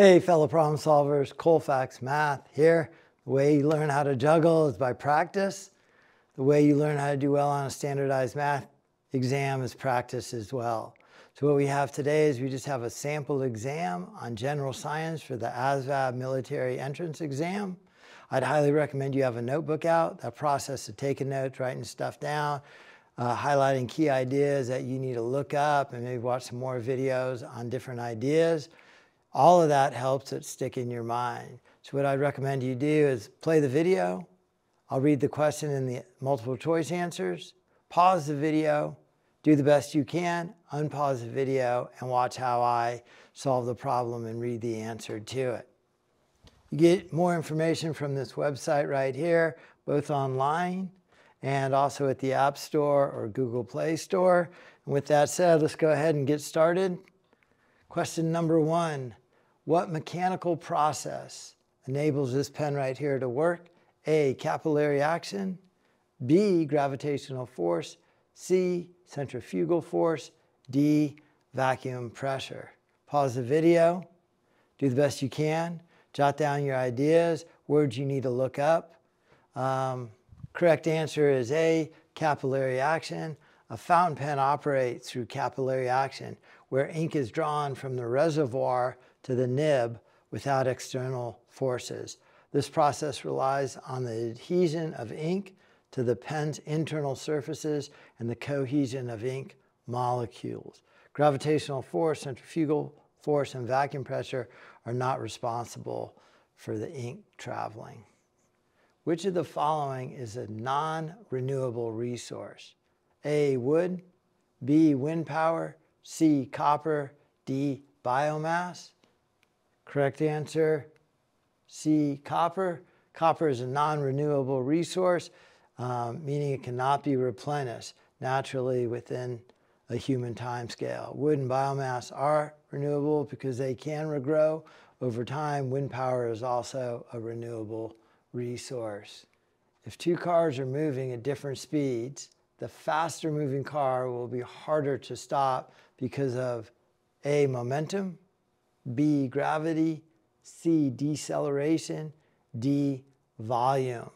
Hey fellow problem solvers, Colfax Math here. The way you learn how to juggle is by practice. The way you learn how to do well on a standardized math exam is practice as well. So what we have today is we just have a sample exam on general science for the ASVAB military entrance exam. I'd highly recommend you have a notebook out, that process of taking notes, writing stuff down, highlighting key ideas that you need to look up and maybe watch some more videos on different ideas. All of that helps it stick in your mind. So what I'd recommend you do is play the video. I'll read the question and the multiple choice answers. Pause the video, do the best you can, unpause the video, and watch how I solve the problem and read the answer to it. You get more information from this website right here, both online and also at the App Store or Google Play Store. And with that said, let's go ahead and get started. Question number one, what mechanical process enables this pen right here to work? A, capillary action, B, gravitational force, C, centrifugal force, D, vacuum pressure. Pause the video, do the best you can, jot down your ideas, words you need to look up. Correct answer is A, capillary action. A fountain pen operates through capillary action, where ink is drawn from the reservoir to the nib without external forces. This process relies on the adhesion of ink to the pen's internal surfaces and the cohesion of ink molecules. Gravitational force, centrifugal force, and vacuum pressure are not responsible for the ink traveling. Which of the following is a non-renewable resource? A, wood, B, wind power, C, copper, D, biomass. Correct answer, C, copper. Copper is a non-renewable resource, meaning it cannot be replenished naturally within a human timescale. Wood and biomass are renewable because they can regrow over time. Wind power is also a renewable resource. If two cars are moving at different speeds, the faster moving car will be harder to stop because of A, momentum, B, gravity, C, deceleration, D, volume.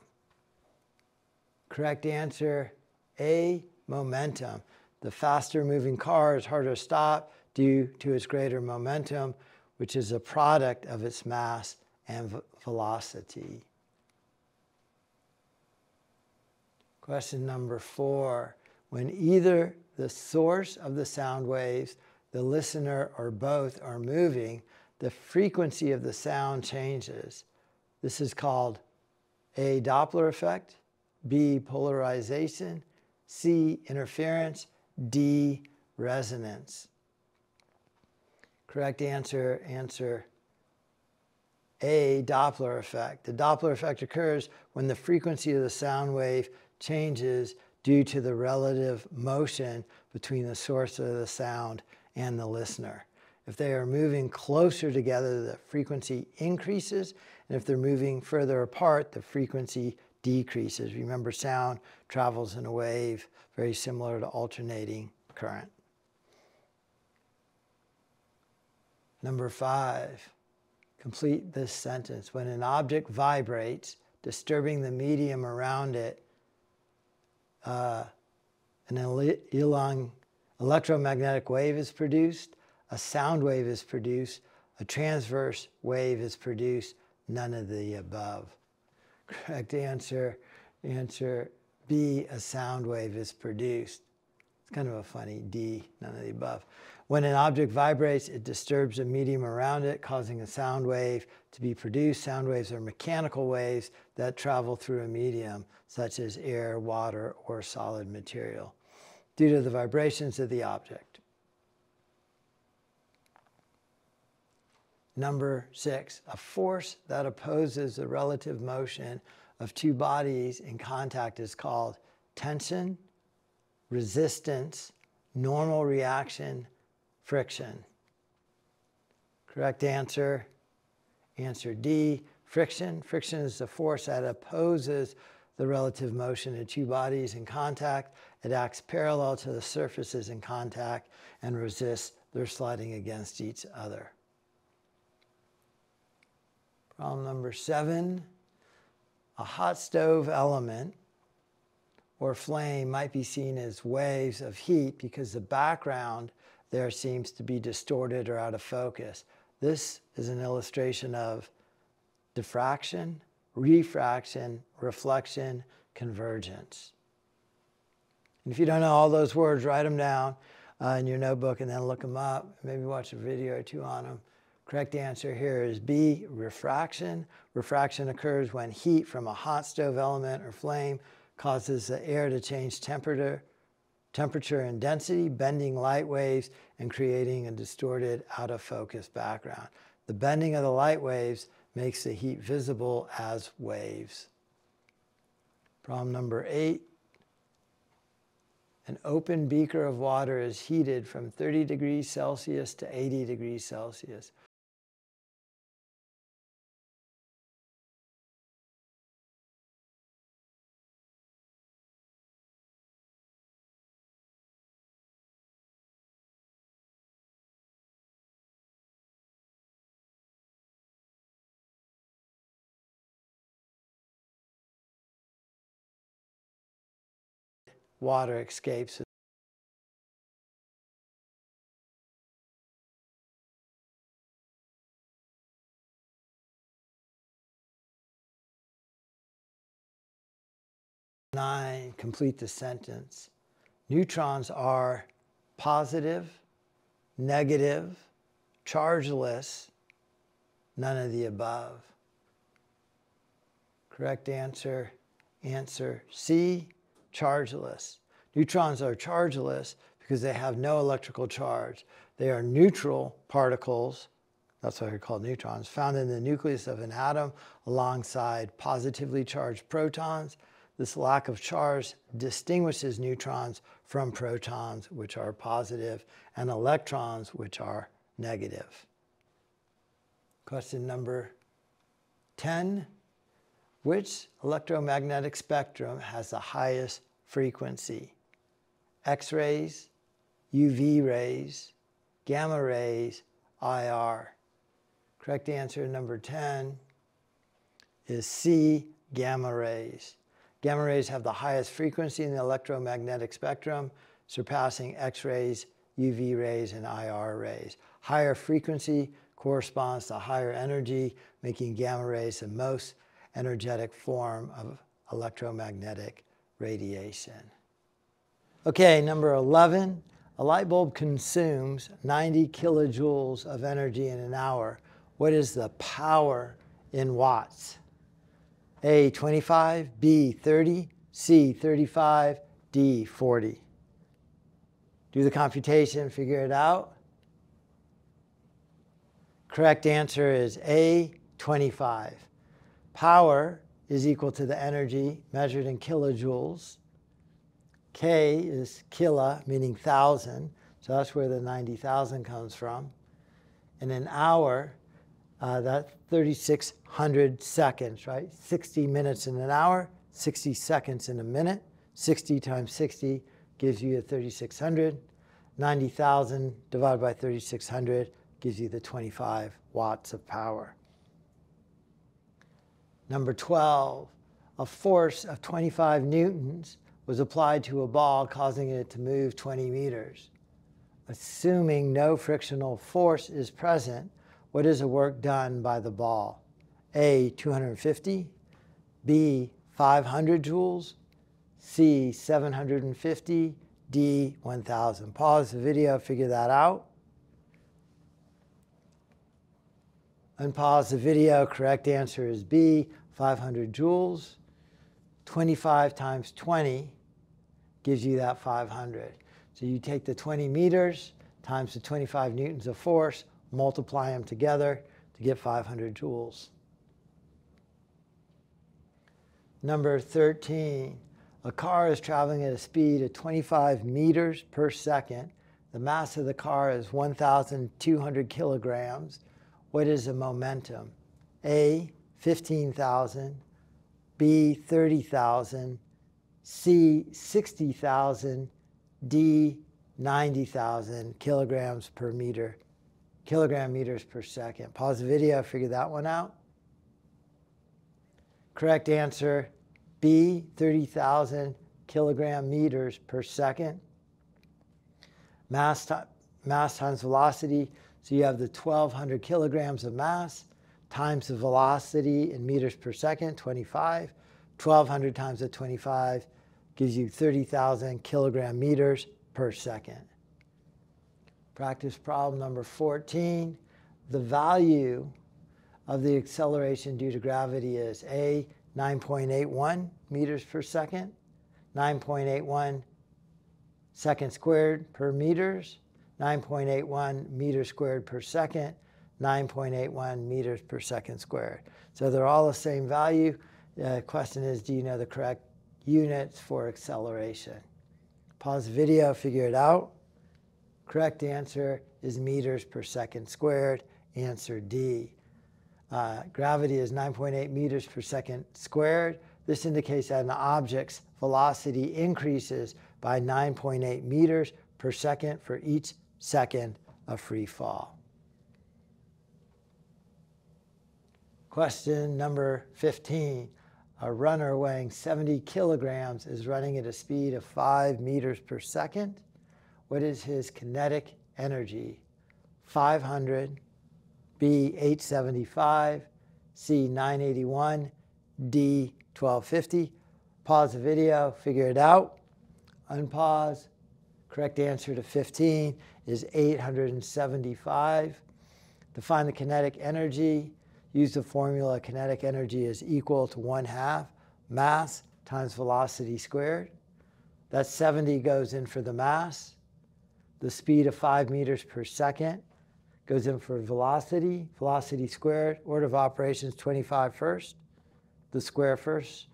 Correct answer, A, momentum. The faster moving car is harder to stop due to its greater momentum, which is a product of its mass and velocity. Question number four, when either the source of the sound waves, the listener, or both are moving, the frequency of the sound changes. This is called A, Doppler effect, B, polarization, C, interference, D, resonance. Correct answer A, Doppler effect. The Doppler effect occurs when the frequency of the sound wave changes due to the relative motion between the source of the sound and the listener. If they are moving closer together, the frequency increases, and if they're moving further apart, the frequency decreases. Remember, sound travels in a wave, very similar to alternating current. Number five, complete this sentence. When an object vibrates, disturbing the medium around it, an electromagnetic wave is produced, a sound wave is produced, a transverse wave is produced, none of the above. Correct answer B, a sound wave is produced. It's kind of a funny D, none of the above. When an object vibrates, it disturbs the medium around it, causing a sound wave to be produced. Sound waves are mechanical waves that travel through a medium, such as air, water, or solid material, due to the vibrations of the object. Number six, a force that opposes the relative motion of two bodies in contact is called tension, resistance, normal reaction, friction. Correct answer D, friction. Friction is the force that opposes the relative motion of two bodies in contact. It acts parallel to the surfaces in contact and resists their sliding against each other. Problem number 7, a hot stove element or flame might be seen as waves of heat because the background there seems to be distorted or out of focus. This is an illustration of diffraction, refraction, reflection, convergence. And if you don't know all those words, write them down in your notebook and then look them up. Maybe watch a video or two on them. Correct answer here is B, refraction. Refraction occurs when heat from a hot stove element or flame causes the air to change temperature and density, bending light waves and creating a distorted, out-of-focus background. The bending of the light waves makes the heat visible as waves. Problem number 8. An open beaker of water is heated from 30 degrees Celsius to 80 degrees Celsius. Water escapes. Nine, complete the sentence. Neutrons are positive, negative, chargeless, none of the above. Correct answer, answer C. Chargeless. Neutrons are chargeless because they have no electrical charge. They are neutral particles, that's why they're called neutrons, found in the nucleus of an atom alongside positively charged protons. This lack of charge distinguishes neutrons from protons, which are positive, and electrons, which are negative. Question number 10. Which electromagnetic spectrum has the highest frequency? X-rays, UV rays, gamma rays, IR. Correct answer number 10 is C, gamma rays. Gamma rays have the highest frequency in the electromagnetic spectrum, surpassing X-rays, UV rays, and IR rays. Higher frequency corresponds to higher energy, making gamma rays the most energetic form of electromagnetic radiation. Okay, number 11, a light bulb consumes 90 kilojoules of energy in an hour. What is the power in watts? A, 25, B, 30, C, 35, D, 40. Do the computation, figure it out. Correct answer is A, 25. Power is equal to the energy measured in kilojoules. K is kila, meaning 1,000. So that's where the 90,000 comes from. In an hour, that's 3,600 seconds, right? 60 minutes in an hour, 60 seconds in a minute. 60 times 60 gives you the 3,600. 90,000 divided by 3,600 gives you the 25 watts of power. Number 12, a force of 25 newtons was applied to a ball, causing it to move 20 meters. Assuming no frictional force is present, what is the work done by the ball? A, 250, B, 500 joules, C, 750, D, 1,000. Pause the video, figure that out. Unpause the video, correct answer is B, 500 joules. 25 times 20 gives you that 500. So you take the 20 meters times the 25 newtons of force, multiply them together to get 500 joules. Number 13, a car is traveling at a speed of 25 meters per second. The mass of the car is 1,200 kilograms. What is the momentum? A, 15,000, B, 30,000, C, 60,000, D, 90,000 kilogram meters per second. Pause the video, figure that one out. Correct answer, B, 30,000 kilogram meters per second. Mass times velocity, so you have the 1,200 kilograms of mass times the velocity in meters per second, 25. 1,200 times the 25 gives you 30,000 kilogram meters per second. Practice problem number 14. The value of the acceleration due to gravity is A, 9.81 meters per second, 9.81 seconds squared per meters, 9.81 meters squared per second, 9.81 meters per second squared. So they're all the same value. The question is, do you know the correct units for acceleration? Pause the video, figure it out. Correct answer is meters per second squared. Answer D. Gravity is 9.8 meters per second squared. This indicates that an object's velocity increases by 9.8 meters per second for each second of free fall. Question number 15. A runner weighing 70 kilograms is running at a speed of 5 meters per second. What is his kinetic energy? 500, B, 875, C, 981, D, 1250. Pause the video, figure it out. Unpause. Correct answer to 15 is 875. To find the kinetic energy, use the formula kinetic energy is equal to 1/2 mass times velocity squared. That 70 goes in for the mass. The speed of 5 meters per second goes in for velocity, velocity squared, order of operations 25 first, the square first,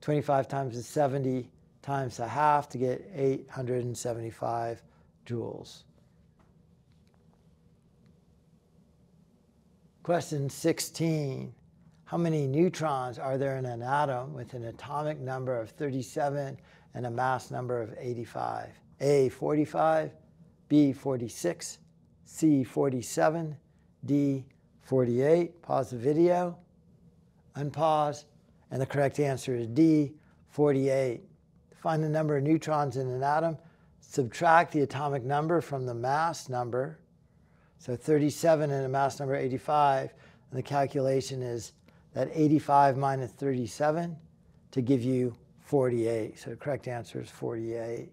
25 times the 70 times 1/2 to get 875 joules. Question 16. How many neutrons are there in an atom with an atomic number of 37 and a mass number of 85? A, 45, B, 46, C, 47, D, 48. Pause the video, unpause, and the correct answer is D, 48. Find the number of neutrons in an atom. Subtract the atomic number from the mass number. So 37 and a mass number 85. And the calculation is that 85 minus 37 to give you 48. So the correct answer is 48.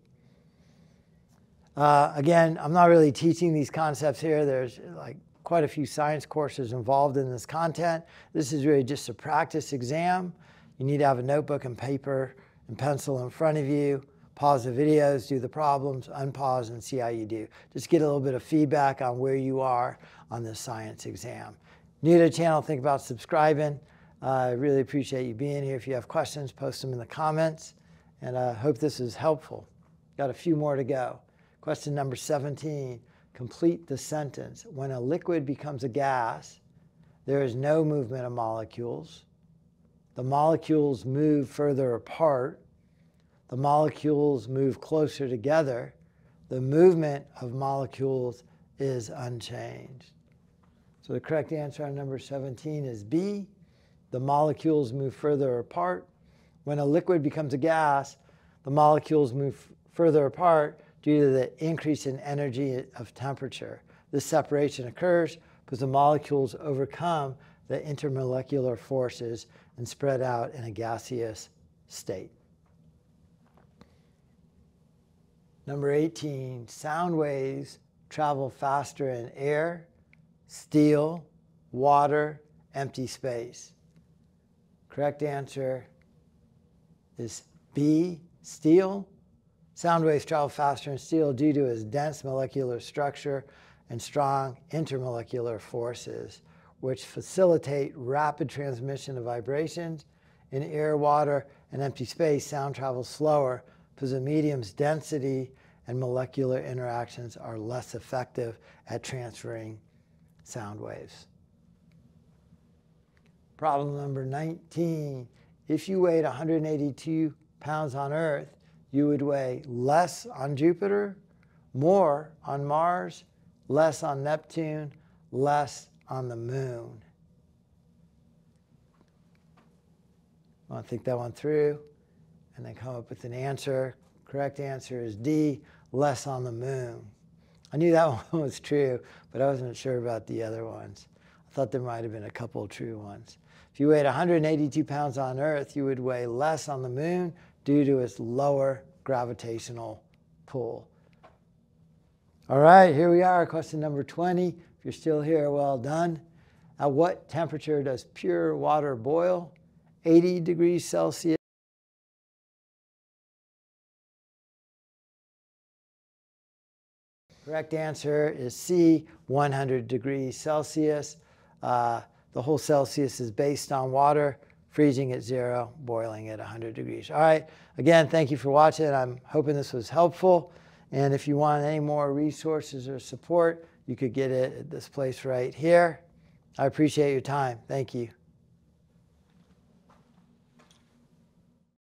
Again, I'm not really teaching these concepts here. There's like quite a few science courses involved in this content. This is really just a practice exam. You need to have a notebook and paper and pencil in front of you, pause the videos, do the problems, unpause, and see how you do. Just get a little bit of feedback on where you are on this science exam. New to the channel, think about subscribing. I really appreciate you being here. If you have questions, post them in the comments. And I hope this is helpful. Got a few more to go. Question number 17, complete the sentence. When a liquid becomes a gas, there is no movement of molecules. The molecules move further apart. The molecules move closer together. The movement of molecules is unchanged. So the correct answer on number 17 is B. The molecules move further apart. When a liquid becomes a gas, the molecules move further apart due to the increase in energy of temperature. This separation occurs because the molecules overcome the intermolecular forces and spread out in a gaseous state. Number 18, sound waves travel faster in air, steel, water, empty space. Correct answer is B, steel. Sound waves travel faster in steel due to its dense molecular structure and strong intermolecular forces, which facilitate rapid transmission of vibrations. In air, water, and empty space, sound travels slower because the medium's density and molecular interactions are less effective at transferring sound waves. Problem number 19. If you weighed 182 pounds on Earth, you would weigh less on Jupiter, more on Mars, less on Neptune, less on the moon. I want to think that one through and then come up with an answer. Correct answer is D, less on the moon. I knew that one was true, but I wasn't sure about the other ones. I thought there might have been a couple of true ones. If you weighed 182 pounds on Earth, you would weigh less on the moon due to its lower gravitational pull. All right, here we are, question number 20. If you're still here, well done. At what temperature does pure water boil? 80 degrees Celsius. Correct answer is C, 100 degrees Celsius. The whole Celsius is based on water, freezing at 0, boiling at 100 degrees. All right, again, thank you for watching. I'm hoping this was helpful. And if you want any more resources or support, you could get it at this place right here. I appreciate your time. Thank you.